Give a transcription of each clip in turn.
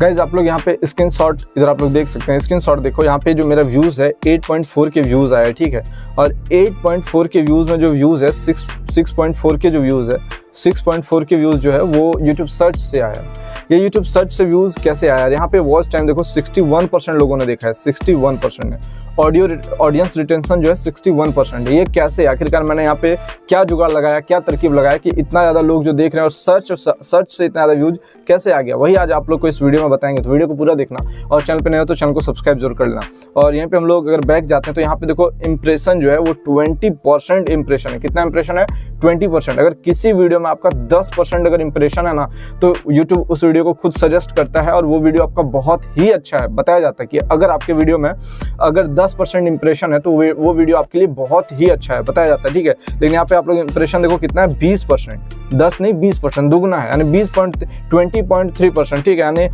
Guys आप लोग यहाँ पे स्क्रीनशॉट इधर आप लोग देख सकते हैं। स्क्रीनशॉट देखो, यहाँ पे जो मेरा व्यूज़ है 8.4 के व्यूज़ आया है, ठीक है। और 8.4 के व्यूज़ में जो व्यूज़ है 6.4 के जो व्यूज़ है 6.4 के व्यूज़ जो है वो YouTube सर्च से आया है। ये YouTube सर्च से व्यूज़ कैसे आया है? यहाँ पे वॉच टाइम देखो 61% लोगों ने देखा है, 61% है। ऑडियंस रिटेंशन जो है 61% है। ये कैसे, आखिरकार मैंने यहाँ पे क्या जुगाड़ लगाया, क्या तरकीब लगाया कि इतना ज़्यादा लोग जो देख रहे हैं और सर्च से इतना ज़्यादा व्यूज़ कैसे आ गया, वही आज आप लोग को इस वीडियो में बताएंगे। तो वीडियो को पूरा देखना और चैनल पर नया हो तो चैनल को सब्सक्राइब जरूर कर लेना। और यहाँ पे हम लोग अगर बैक जाते हैं तो यहाँ पे देखो इंप्रेशन जो है वो 20% इंप्रेशन है। कितना इंप्रेशन है? 20%। अगर किसी वीडियो में आपका 10% अगर इंप्रेशन है ना तो यूट्यूब उस वीडियो को खुद सजेस्ट करता है और वो वीडियो आपका बहुत ही अच्छा है। बताया जाता है कि अगर आपके वीडियो में अगर 10% इंप्रेशन है तो वो वीडियो आपके लिए बहुत ही अच्छा है, बताया जाता है, ठीक है। लेकिन यहाँ पे आप लोग इंप्रेशन देखो कितना है, 20%, 10 नहीं 20%, दुगना है, यानी 20.3%, ठीक है, यानी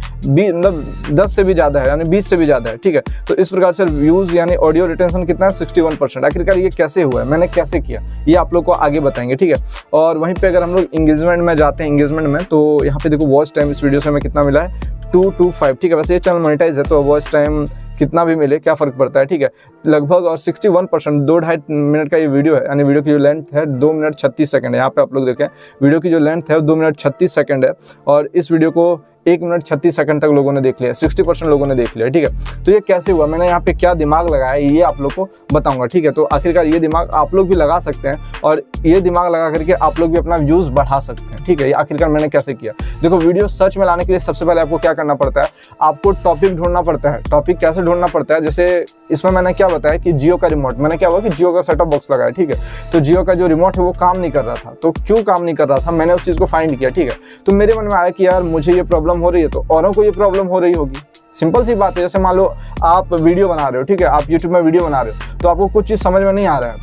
मतलब 10 से भी ज़्यादा है, यानी 20 से भी ज़्यादा है, ठीक है। तो इस प्रकार से व्यूज़ यानी ऑडियो रिटेंशन कितना है 61%। आखिरकार ये कैसे हुआ है, मैंने कैसे किया, ये आप लोग को आगे बताएंगे, ठीक है। और वहीं पर अगर हम लोग इंगेजमेंट में जाते हैं, इंगेजमेंट में तो यहाँ पे देखो वॉच टाइम इस वीडियो से हमें कितना मिला है 225, ठीक है। वैसे ये चैनल मोनेटाइज है तो वॉच टाइम कितना भी मिले क्या फ़र्क पड़ता है, ठीक है, लगभग। और 61%, 2.5 मिनट का ये वीडियो है, यानी वीडियो की जो लेंथ है 2 मिनट 36 सेकंड है। यहाँ पे आप लोग देखें वीडियो की जो लेंथ है 2 मिनट 36 सेकंड है और इस वीडियो को 1 मिनट 36 सेकंड तक लोगों ने देख लिया, 60% लोगों ने देख लिया, ठीक है। तो ये कैसे हुआ, मैंने यहाँ पे क्या दिमाग लगाया ये आप लोग को बताऊंगा, ठीक है। तो आखिरकार ये दिमाग आप लोग भी लगा सकते हैं और ये दिमाग लगा करके आप लोग भी अपना व्यूज़ बढ़ा सकते हैं, ठीक है। आखिरकार मैंने कैसे किया, देखो वीडियो सर्च में लाने के लिए सबसे पहले आपको क्या करना पड़ता है, आपको टॉपिक ढूंढना पड़ता है। टॉपिक कैसे ढूंढना पड़ता है, जैसे इसमें मैंने क्या बताया कि जियो का रिमोट, मैंने क्या हुआ कि जियो का सेटअप बॉक्स लगाया, ठीक है। तो जियो का जो रिमोट है वो काम नहीं कर रहा था, तो क्यों काम नहीं कर रहा था मैंने उस चीज़ को फाइंड किया, ठीक है। तो मेरे मन में आया कि यार मुझे ये प्रॉब्लम हो रही है तो औरों को ये प्रॉब्लम हो रही होगी। सिंपल सी बात है, जैसे मान लो आप वीडियो बना रहे हो, ठीक है, आप यूट्यूब में वीडियो बना रहे हो तो आपको कुछ चीज़ समझ में नहीं आ रहा है,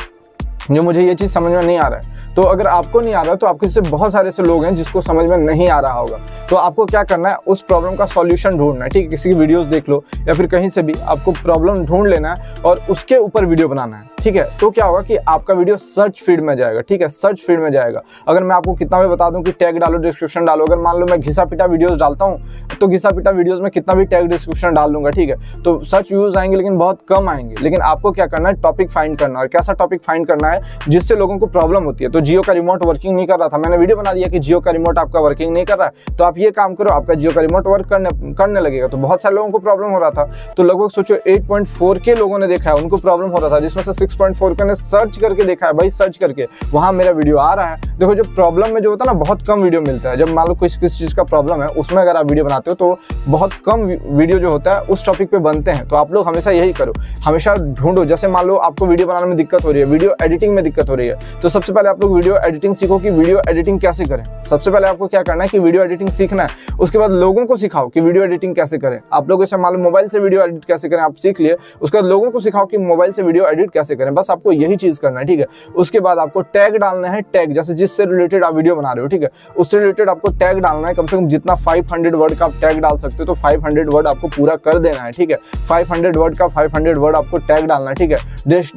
जो मुझे ये चीज़ समझ में नहीं आ रहा है, तो अगर आपको नहीं आ रहा है तो आपके से बहुत सारे ऐसे लोग हैं जिसको समझ में नहीं आ रहा होगा। तो आपको क्या करना है, उस प्रॉब्लम का सॉल्यूशन ढूंढना है, ठीक है। किसी की वीडियोस देख लो या फिर कहीं से भी आपको प्रॉब्लम ढूंढ लेना है और उसके ऊपर वीडियो बनाना है, ठीक है। तो क्या होगा कि आपका वीडियो सर्च फीड में जाएगा, ठीक है, सर्च फीड में जाएगा। अगर मैं आपको कितना भी बता दूं कि टैग डालो, डिस्क्रिप्शन डालो, अगर मान लो मैं घिसा पिटा वीडियोस डालता हूं तो घिसा पिटा वीडियोस में कितना भी टैग डिस्क्रिप्शन डाल दूंगा, ठीक है, तो सर्च व्यूज आएंगे लेकिन बहुत कम आएंगे। लेकिन आपको क्या करना है, टॉपिक फाइंड करना है। और कैसा टॉपिक फाइंड करना है जिससे लोगों को प्रॉब्लम होती है। तो जियो का रिमोट वर्किंग नहीं कर रहा था, मैंने वीडियो बना दिया कि जियो का रिमोट आपका वर्किंग नहीं कर रहा है, तो आप ये काम करो, आपका जियो का रिमोट वर्क करने लगेगा। तो बहुत सारे लोगों को प्रॉब्लम हो रहा था, तो लगभग सोचो 8.4 के लोगों ने देखा है, उनको प्रॉब्लम हो रहा था, जिसमें से 6.4 का ने सर्च करके देखा है, भाई सर्च करके वहां मेरा वीडियो आ रहा है। देखो जब प्रॉब्लम में जो होता है ना, बहुत कम वीडियो मिलता है। जब मान लो किस चीज़ का प्रॉब्लम है उसमें अगर आप वीडियो बनाते हो तो बहुत कम वीडियो जो होता है उस टॉपिक पे बनते हैं। तो आप लोग हमेशा यही करो, हमेशा ढूंढो। जैसे मान लो आपको वीडियो बनाने में दिक्कत हो रही है, वीडियो एडिटिंग में दिक्कत हो रही है, तो सबसे पहले आप लोग वीडियो एडिटिंग सीखो कि वीडियो एडिटिंग कैसे करें। सबसे पहले आपको क्या करना है कि वीडियो एडिटिंग सीखना है, उसके बाद लोगों को सिखाओ कि वीडियो एडिटिंग कैसे करें। आप लोग जैसे मान लो मोबाइल से वीडियो एडिट कैसे करें, आप सीख लिए, उसके बाद लोगों को सिखाओ कि मोबाइल से वीडियो एडिट कैसे करें। बस आपको यही चीज़ करना है, ठीक है। उसके बाद आपको टैग डालना है, टैग जैसे जिससे रिलेटेड आप वीडियो बना रहे हो, ठीक है, उससे रिलेटेड आपको टैग डालना है। कम से कम जितना 500 वर्ड का आप टैग डाल सकते हो तो 500 वर्ड आपको पूरा कर देना है, ठीक है। 500 वर्ड का 500 वर्ड आपको टैग डालना है, ठीक है।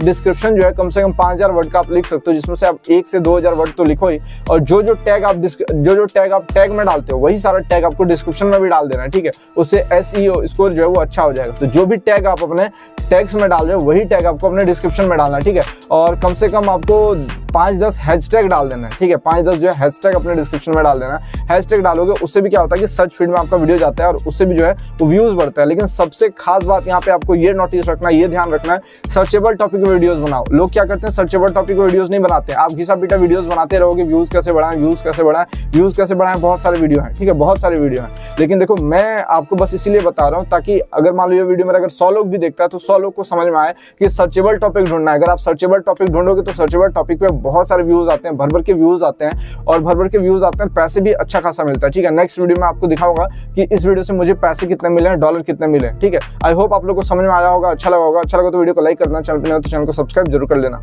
डिस्क्रिप्शन जो है कम से कम 5000 वर्ड का आप लिख सकते हो, जिसमें से आप 1 से 2000 वर्ड तो लिखो ही। और जो जो टैग में डालते हो वही सारा टैग आपको डिस्क्रिप्शन में भी डाल देना है, ठीक है। उससे SEO स्कोर जो है वो अच्छा हो जाएगा। तो जो भी टैग आप अपने टैग्स में डाल रहे हो वही टैग आपको अपने डिस्क्रिप्शन में डालना है, ठीक है। और कम से कम आपको 5-10 हैशटैग डाल देना है, ठीक है। 5-10 जो है हैशटैग अपने डिस्क्रिप्शन में डाल देना है। हैशटैग डालोगे उससे भी क्या होता है कि सर्च फीड में आपका वीडियो जाता है और उससे भी जो है वो व्यूज़ बढ़ता है। लेकिन सबसे खास बात यहाँ पे आपको ये नोटिस रखना है, ये ध्यान रखना है, सर्चेबल टॉपिक में वीडियोज़ बनाओ। लोग क्या करते हैं, सर्चेबल टॉपिक में वीडियोज़ नहीं बनाते हैं। आप घिसा पीटा वीडियोज़ बनाते रहोगे, व्यूज़ कैसे बढ़ाएं, व्यूज़ कैसे बढ़ाएं, व्यूज़ कैसे बढ़ाएं, बहुत सारे वीडियो हैं, ठीक है, बहुत सारे वीडियो हैं। लेकिन देखो मैं आपको बस इसीलिए बता रहा हूँ ताकि अगर मान लो ये वीडियो मेरा अगर 100 लोग भी देखता है तो 100 लोग को समझ में आए कि सर्चेबल टॉपिक ढूंढना है। अगर आप सर्चेबल टॉपिक ढूंढोगे तो सर्चेबल टॉपिक पे बहुत सारे व्यूज आते हैं, भर-भर के व्यूज आते हैं, और भर-भर के व्यूज आते हैं, पैसे भी अच्छा खासा मिलता है, ठीक है। नेक्स्ट वीडियो में आपको दिखाऊंगा कि इस वीडियो से मुझे पैसे कितने मिले हैं, डॉलर कितने मिले हैं, ठीक है। आई होप आप लोग को समझ में आया होगा, अच्छा लगा होगा। अच्छा लगा तो वीडियो को लाइक करना, चैनल पर नए हो तो चैनल को सब्सक्राइब जरूर कर लेना।